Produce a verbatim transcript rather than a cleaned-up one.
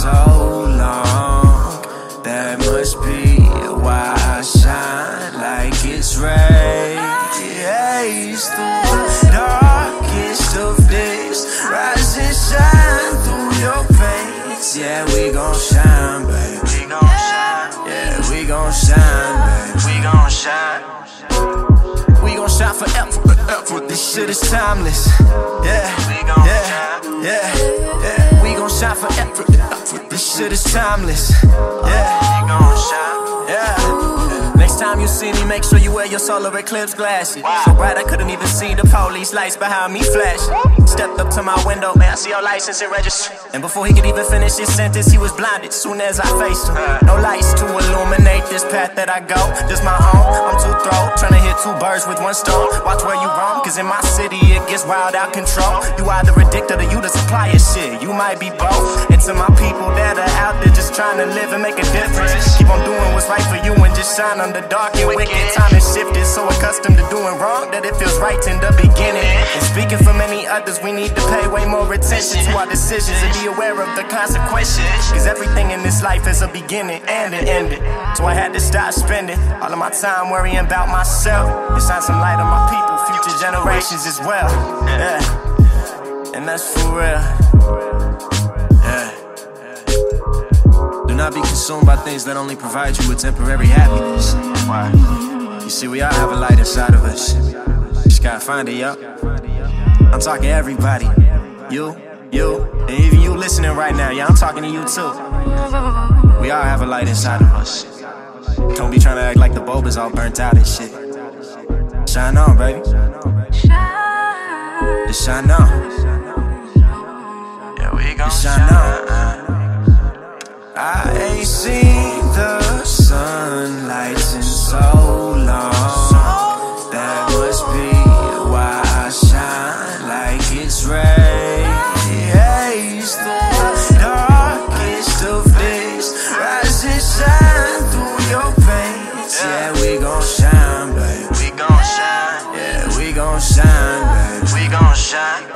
so long. That must be why I shine like it's rays. Rays through the darkest of days, rise and shine through your veins. Yeah, we gon' shine, baby. We gon' shine. Yeah, we gon' shine, baby. We gon' shine. We gon' shine forever, forever. This shit is timeless. Yeah. Yeah, yeah, yeah, we gon' shine forever. This shit is timeless. Yeah, we gon' shine. Yeah. Next time you see me, make sure you wear your solar eclipse glasses. So bright I couldn't even see the police lights behind me flashing. Stepped up to my window, man, I see your license and registry. And before he could even finish his sentence, he was blinded. Soon as I faced him, no lights to illuminate this path that I go. Just my own. I'm too throat, trying to hit two birds with one stone. Watch where you roam, cause in my city it gets wild out control. You either addicted or you the supplier shit, you might be both. And to my people that are out there just trying to live and make a difference, keep on doing what's right for you and just shine on the dark and wicked. Time is shifted, so accustomed to doing wrong that it feels right in the beginning. And speaking for many others, we need to pay way more attention to our decisions and be aware of the consequences, cause everything in this life is a beginning and an ending. So I had to stop spending all of my time worrying about myself and shine some light on my people, future generations as well. Yeah, and that's for real. Yeah. Do not be consumed by things that only provide you with temporary happiness. Why? You see, we all have a light inside of us. Just gotta find it, yo. I'm talking to everybody. You, you, and even you listening right now. Yeah, I'm talking to you too. We all have a light inside of us. Don't be trying to act like the bulb is all burnt out and shit. Shine on, baby. Just shine on. Yeah, we gon' shine on. I ain't seen the sunlight in so long. That must be why I shine like it's rays. It's the darkest of days, rise and shine through your veins. Yeah, we gon' shine, baby. We gon' shine. Yeah, we gon' shine, baby. We gon' shine.